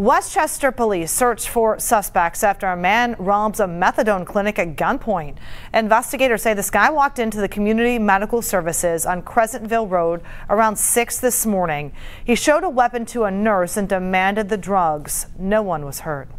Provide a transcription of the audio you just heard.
West Chester police search for suspects after a man robs a methadone clinic at gunpoint. Investigators say this guy walked into the community medical services on Crescentville Road around 6 this morning. He showed a weapon to a nurse and demanded the drugs. No one was hurt.